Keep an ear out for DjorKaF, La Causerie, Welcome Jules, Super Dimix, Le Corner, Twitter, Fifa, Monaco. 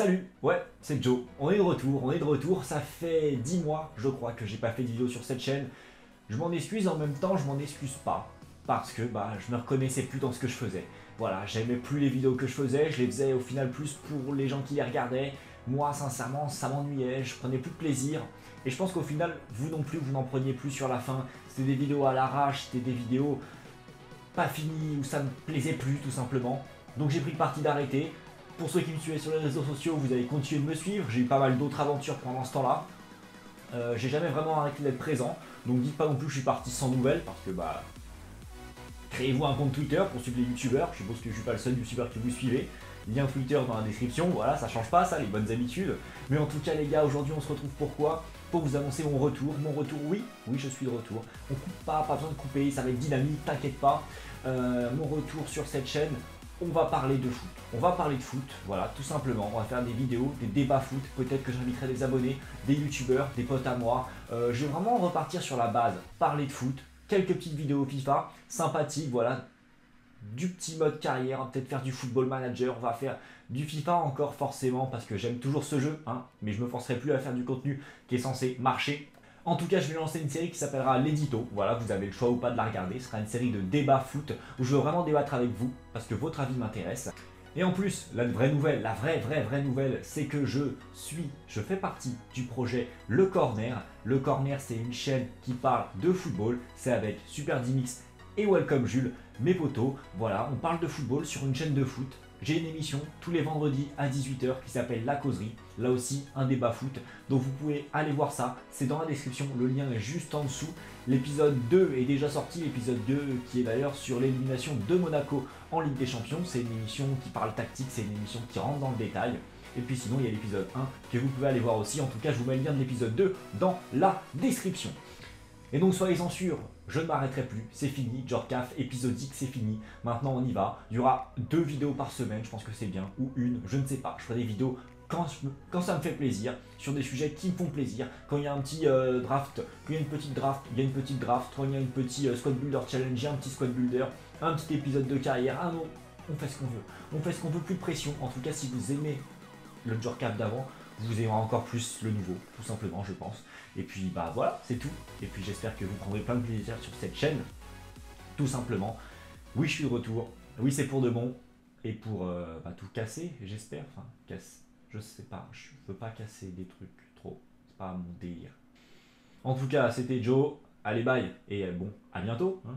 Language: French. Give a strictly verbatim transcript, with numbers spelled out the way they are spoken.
Salut, ouais, c'est Joe, on est de retour, on est de retour, ça fait dix mois je crois que j'ai pas fait de vidéo sur cette chaîne. Je m'en excuse, en même temps je m'en excuse pas, parce que bah je me reconnaissais plus dans ce que je faisais. Voilà, j'aimais plus les vidéos que je faisais, je les faisais au final plus pour les gens qui les regardaient. Moi sincèrement ça m'ennuyait, je prenais plus de plaisir. Et je pense qu'au final vous non plus vous n'en preniez plus sur la fin. C'était des vidéos à l'arrache, c'était des vidéos pas finies, où ça me plaisait plus tout simplement. Donc j'ai pris le parti d'arrêter. Pour ceux qui me suivaient sur les réseaux sociaux, vous allez continuer de me suivre. J'ai eu pas mal d'autres aventures pendant ce temps-là. Euh, j'ai jamais vraiment arrêté d'être présent. Donc dites pas non plus que je suis parti sans nouvelles, parce que bah... créez-vous un compte Twitter pour suivre les youtubeurs. Je suppose que je suis pas le seul youtubeur que vous suivez. Lien Twitter dans la description, voilà, ça change pas ça, les bonnes habitudes. Mais en tout cas les gars, aujourd'hui on se retrouve pour quoi? Pour vous annoncer mon retour. Mon retour, oui, oui je suis de retour. On coupe pas, pas besoin de couper, ça va être dynamique, t'inquiète pas. Euh, mon retour sur cette chaîne. On va parler de foot, on va parler de foot, voilà, tout simplement, on va faire des vidéos, des débats foot, peut-être que j'inviterai des abonnés, des youtubeurs, des potes à moi, euh, je vais vraiment repartir sur la base, parler de foot, quelques petites vidéos FIFA, sympathiques, voilà, du petit mode carrière, on va peut-être faire du football manager, on va faire du FIFA encore forcément, parce que j'aime toujours ce jeu, hein, mais je me forcerai plus à faire du contenu qui est censé marcher. En tout cas, je vais lancer une série qui s'appellera l'édito. Voilà, vous avez le choix ou pas de la regarder. Ce sera une série de débat foot où je veux vraiment débattre avec vous parce que votre avis m'intéresse. Et en plus, la vraie nouvelle, la vraie, vraie, vraie nouvelle, c'est que je suis, je fais partie du projet Le Corner. Le Corner, c'est une chaîne qui parle de football. C'est avec Super Dimix et Welcome Jules, mes potos. Voilà, on parle de football sur une chaîne de foot. J'ai une émission tous les vendredis à dix-huit heures qui s'appelle La Causerie, là aussi un débat foot, donc vous pouvez aller voir ça, c'est dans la description, le lien est juste en dessous. L'épisode deux est déjà sorti, l'épisode deux qui est d'ailleurs sur l'élimination de Monaco en Ligue des Champions, c'est une émission qui parle tactique, c'est une émission qui rentre dans le détail. Et puis sinon il y a l'épisode un que vous pouvez aller voir aussi, en tout cas je vous mets le lien de l'épisode deux dans la description. Et donc soyez-en sûrs, je ne m'arrêterai plus, c'est fini, DjorKaF épisodique c'est fini, maintenant on y va, il y aura deux vidéos par semaine, je pense que c'est bien, ou une, je ne sais pas, je ferai des vidéos quand, je, quand ça me fait plaisir, sur des sujets qui me font plaisir, quand il y a un petit euh, draft, quand il y a une petite draft, il y a une petite draft, quand il y a une petite euh, squad builder challenge, un petit squad builder, un petit épisode de carrière, un autre, on fait ce qu'on veut, on fait ce qu'on veut, plus de pression, en tout cas si vous aimez le DjorKaF d'avant, vous aimerez encore plus le nouveau, tout simplement, je pense. Et puis, bah voilà, c'est tout. Et puis, j'espère que vous prendrez plein de plaisir sur cette chaîne, tout simplement. Oui, je suis de retour. Oui, c'est pour de bon. Et pour euh, bah, tout casser, j'espère. Enfin, casse, je sais pas, je veux pas casser des trucs trop. C'est pas mon délire. En tout cas, c'était Joe. Allez, bye. Et bon, à bientôt. Hein.